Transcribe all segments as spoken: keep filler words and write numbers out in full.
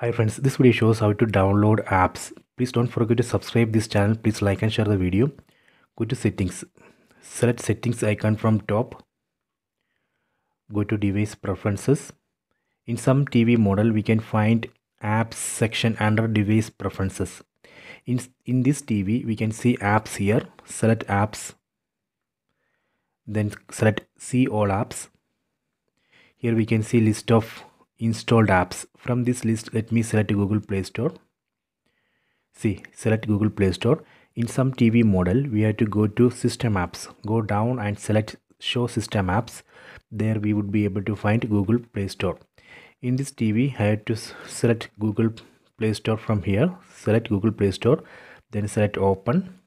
Hi friends, this video shows how to download apps. Please don't forget to subscribe this channel. Please like and share the video. Go to settings. Select settings icon from top. Go to device preferences. In some T V model, we can find apps section under device preferences. In, in this T V, we can see apps here. Select apps. Then select see all apps. Here we can see list of installed apps. From this list, let me select Google Play Store. See, select Google Play Store. In some T V model, we have to go to system apps. Go down and select show system apps. There we would be able to find Google Play Store. In this T V, I have to select Google Play Store from here. Select Google Play Store. Then select open.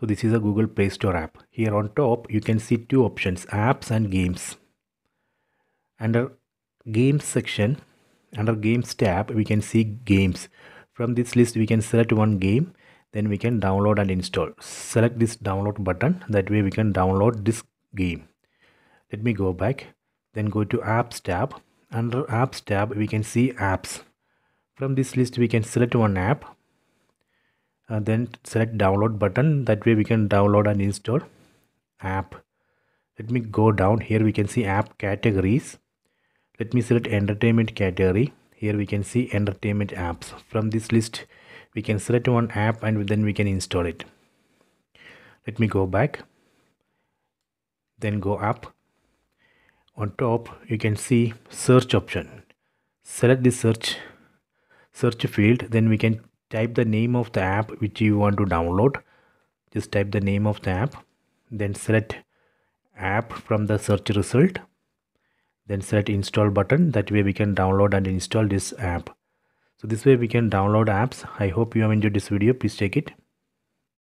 So this is a Google Play Store app. Here on top, you can see two options, apps and games. Under games section, under games tab, we can see games. From this list, we can select one game, then we can download and install. Select this download button, that way we can download this game. Let me go back, then go to apps tab. Under apps tab, we can see apps. From this list, we can select one app and then select download button, that way we can download and install app. Let me go down. Here we can see app categories. Let me select entertainment category. Here we can see entertainment apps. From this list, we can select one app and then we can install it. Let me go back. Then go up. On top, you can see search option. Select the search, search field. Then we can type the name of the app which you want to download. Just type the name of the app. Then select app from the search result. Then select install button, that way we can download and install this app. So this way we can download apps. I hope you have enjoyed this video. Please check it.